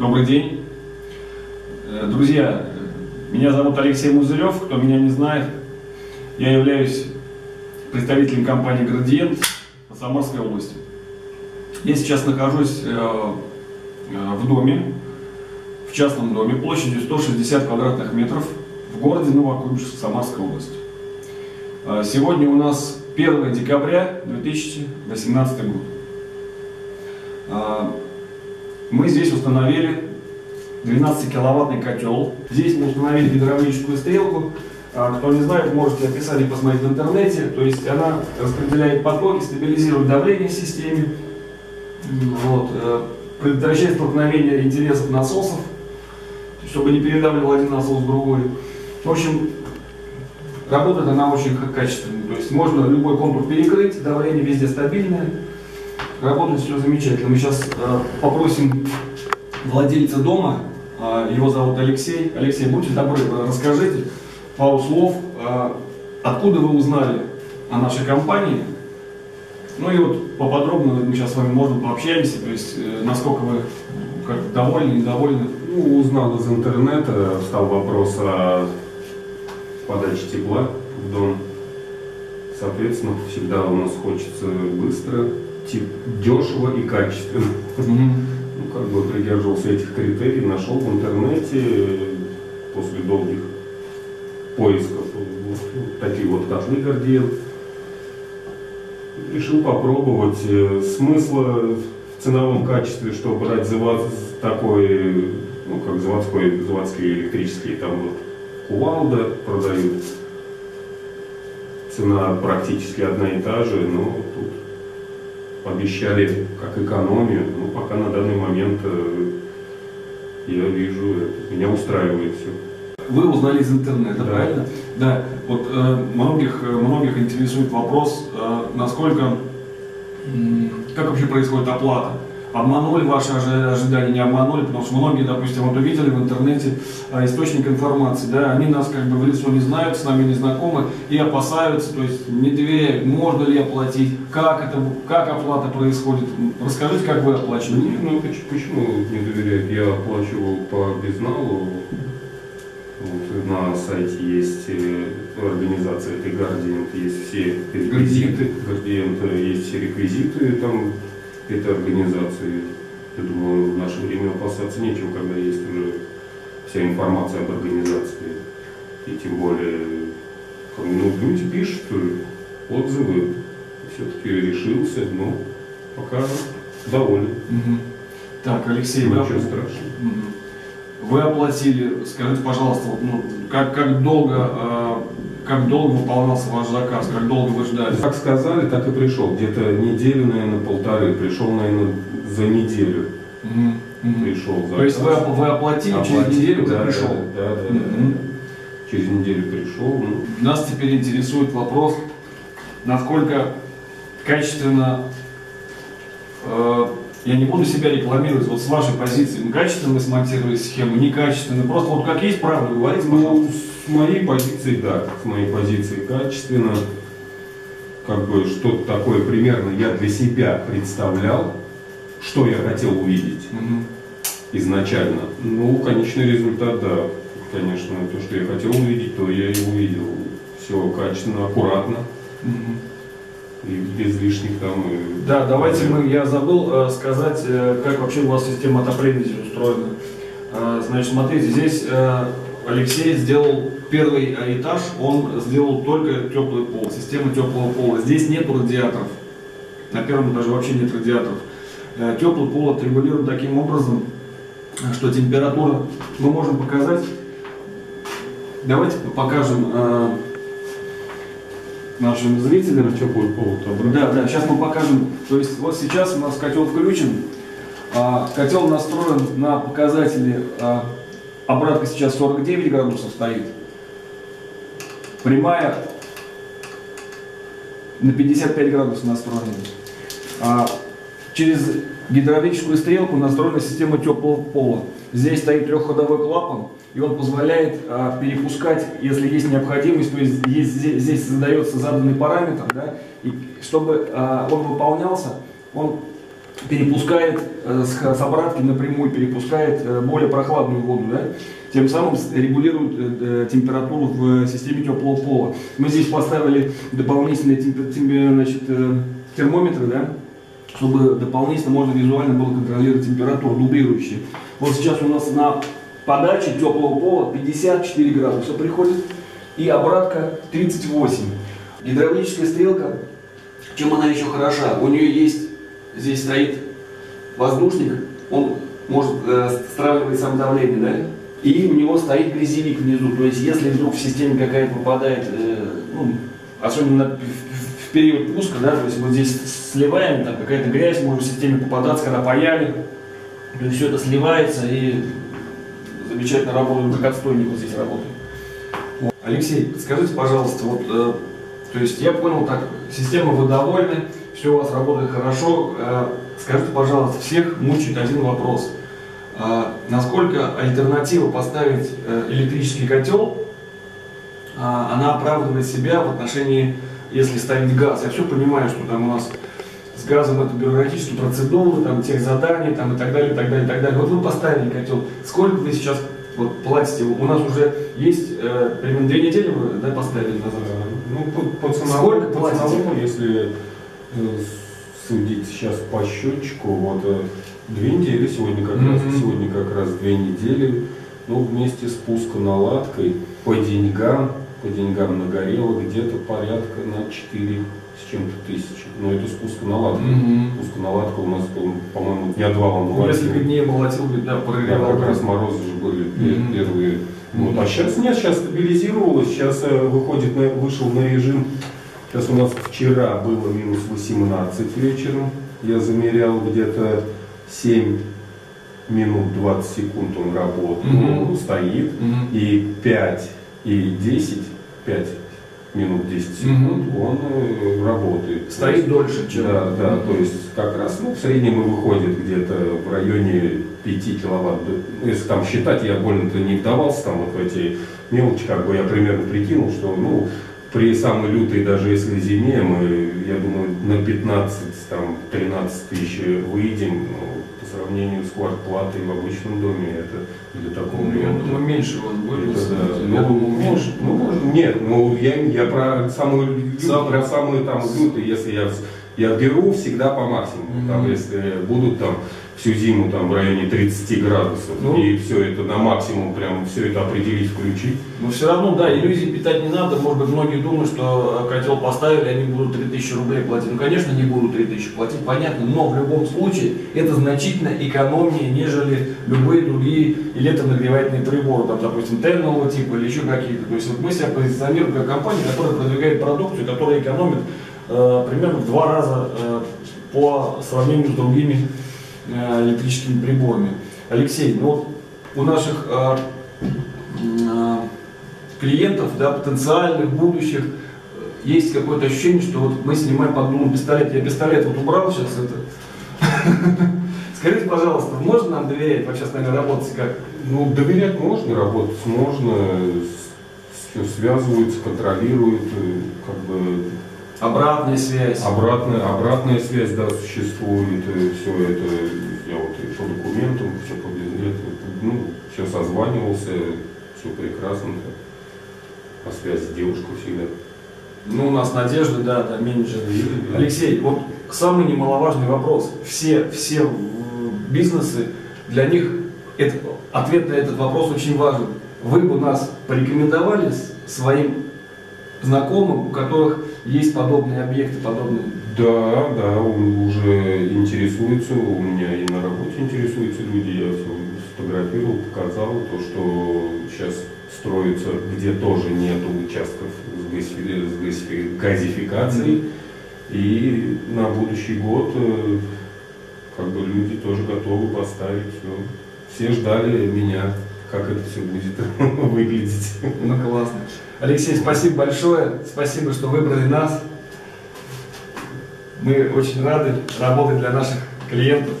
Добрый день. Друзья, меня зовут Алексей Музырёв, кто меня не знает. Я являюсь представителем компании «Градиент» по Самарской области. Я сейчас нахожусь в доме, в частном доме, площадью 160 квадратных метров в городе Новокуйбышевск, Самарской области. Сегодня у нас 1 декабря 2018 год. Мы здесь установили 12-киловаттный котел. Здесь мы установили гидравлическую стрелку. Кто не знает, можете описание посмотреть в интернете. То есть она распределяет потоки, стабилизирует давление в системе, предотвращает столкновение интересов насосов, чтобы не передавливал один насос другой. В общем, работает она очень качественная. То есть можно любой контур перекрыть, давление везде стабильное. Работает все замечательно. Мы сейчас попросим владельца дома, его зовут Алексей. Алексей, будьте добры, расскажите пару слов, откуда вы узнали о нашей компании. Ну и вот поподробно мы сейчас с вами, можно, пообщаемся, то есть насколько вы как довольны, недовольны. Ну, узнал из интернета, встал вопрос о подаче тепла в дом. Соответственно, всегда у нас хочется быстро, дешево и качественно. Ну, как бы придерживался этих критерий, нашел в интернете после долгих поисков вот такие вот котлы «Градиент». Решил попробовать. Смысла в ценовом качестве, что брать такой, ну, как заводские электрические там вот кувалда продают. Цена практически одна и та же, но тут обещали как экономию, но пока на данный момент я вижу, меня устраивает все. Вы узнали из интернета, да, правильно? Да. Вот многих интересует вопрос, насколько, как вообще происходит оплата. Обманули ваши ожидания, не обманули, потому что многие, допустим, вот увидели в интернете источник информации, да, они нас как бы в лицо не знают, с нами не знакомы и опасаются, то есть не доверяют, можно ли оплатить, как оплата происходит. Расскажите, как вы оплачиваете. Ну, почему не доверяют? Я оплачивал по безналу, вот, на сайте есть организация, это «Градиент», есть все реквизиты, есть все реквизиты там, этой организации. Я думаю, в наше время опасаться нечего, когда есть уже вся информация об организации. И тем более, ну, люди пишут отзывы, все-таки решился, но пока доволен. Так, Алексей, ничего страшного. Вы оплатили, скажите, пожалуйста, ну, как долго выполнялся ваш заказ, как долго вы ждали? Как сказали, так и пришел. Где-то неделю, наверное, полторы. Пришел, наверное, за неделю. Пришел заказ. То есть вы оплатили, через неделю, да, пришел? Да. Через неделю пришел. Нас теперь интересует вопрос, насколько качественно, я не буду себя рекламировать, вот с вашей позиции, качественно вы смонтировали схему, некачественно, просто вот как есть, правда, говорите, пожалуйста. С моей позиции, да, с моей позиции качественно, как бы что-то такое примерно я для себя представлял, что я хотел увидеть изначально. Ну, конечный результат, да, конечно, то, что я хотел увидеть, то я и увидел. Все качественно, аккуратно. И без лишних там... Да, давайте я забыл сказать, как вообще у вас система отопления здесь устроена. Значит, смотрите, здесь Алексей сделал первый этаж, он сделал только теплый пол, система теплого пола. Здесь нет радиаторов, на первом этаже вообще нет радиаторов. Теплый пол отрегулирован таким образом, что температура... Мы можем показать... Давайте покажем... нашим зрителям теплый пол. Да, сейчас мы покажем. То есть вот сейчас у нас котел включен, котел настроен на показатели, обратка сейчас 49 градусов стоит, прямая на 55 градусов настроена. Через гидравлическую стрелку настроена система теплого пола. Здесь стоит трехходовой клапан, и он позволяет перепускать, если есть необходимость, то есть здесь задается заданный параметр, да, и чтобы он выполнялся, он перепускает с обратки напрямую перепускает более прохладную воду, да? Тем самым регулирует температуру в системе теплого пола. Мы здесь поставили дополнительные термометры, да? Чтобы дополнительно можно визуально было контролировать температуру, дублирующие. Вот сейчас у нас на подаче теплого пола 54 градуса приходит и обратка 38. Гидравлическая стрелка, чем она еще хороша? У нее есть, здесь стоит воздушник, он может стравливать сам давление, да? И у него стоит грязевик внизу. То есть если вдруг в системе какая-то попадает, особенно в период пуска, да, то есть вот здесь сливаем, там какая-то грязь может в системе попадаться, когда паяли, то есть все это сливается и замечательно работает, как отстойник вот здесь работает. Вот. Алексей, подскажите, пожалуйста, вот, то есть я понял так, система вы довольны, все у вас работает хорошо. Скажите, пожалуйста, всех мучает один вопрос. Насколько альтернатива поставить электрический котел, она оправдывает себя в отношении, если ставить газ. Я все понимаю, что там у нас с газом это бюрократические процедуры, там техзадания там, и так далее, и так далее, и так далее. Вот вы поставили котел, сколько вы сейчас вот, платите? У нас уже есть примерно 2 недели вы, да, поставили назад. Ну, по ценовому, если судить сейчас по счетчику, вот 2 недели сегодня как раз, сегодня как раз 2 недели, ну, вместе с пусконаладкой по деньгам нагорело где-то порядка на 4 с чем-то тысячи. Но это с пусконаладкой. Пусконаладка у нас, по-моему, дня 2 он молотил. Несколько дней молотил, да, прорывал. Да, как раз морозы же были первые. Вот. А сейчас нет, сейчас стабилизировалось, сейчас вышел на режим. Сейчас у нас вчера было минус 18 вечером, я замерял где-то 7 минут 20 секунд он работает, он стоит, и 5 минут 10 секунд он работает. Стоит дольше, чем... Да, да, то есть как раз, ну, в среднем и выходит где-то в районе 5 киловатт. Если там считать, я больно-то не вдавался там вот в эти мелочи, как бы я примерно прикинул, что, ну, при самой лютой, даже если зиме, мы, я думаю, на 15–13 тысяч выйдем, ну, по сравнению с квартплатой в обычном доме, это для такого... Ну, я думаю, меньше у вас будет. Да, я про самую там лютую, если я беру всегда по максимуму, там, если будут там всю зиму там в районе 30 градусов, и все это на максимум, прям все это определить, включить. Но все равно, да, иллюзии питать не надо. Может быть, многие думают, что котел поставили, они будут 3000 рублей платить. Ну, конечно, не будут 3000 платить, понятно, но в любом случае это значительно экономнее, нежели любые другие электрогревательные приборы, там, допустим, тельного типа или еще какие-то. То есть вот мы себя позиционируем как компания, которая продвигает продукцию, которая экономит примерно в 2 раза по сравнению с другими электрическими приборами. Алексей, ну, у наших клиентов, да, потенциальных, будущих, есть какое-то ощущение, что вот мы снимаем под дулом пистолет. Я пистолет вот убрал сейчас. Это. Скажите, пожалуйста, можно нам доверять? Вообще с нами работать как? Ну, доверять можно, работать можно. Все связываются, контролируют, как бы... Обратная связь. Обратная связь, да, существует, все это, я вот и по документам, все по бизнесу, ну, все созванивался, все прекрасно, по связи девушка всегда. Ну, у нас Надежда, да, да, менеджер. Алексей, вот самый немаловажный вопрос, все бизнесы, для них это, ответ на этот вопрос очень важен. Вы бы нас порекомендовали своим знакомым, у которых есть подобные объекты, подобные? Да, да, уже интересуются, у меня и на работе интересуются люди, я все сфотографировал, показал, то, что сейчас строится, где тоже нету участков с газификацией, и на будущий год как бы люди тоже готовы поставить, все ждали меня, как это все будет выглядеть. Ну, классно. Алексей, спасибо большое, спасибо, что выбрали нас. Мы очень рады работать для наших клиентов.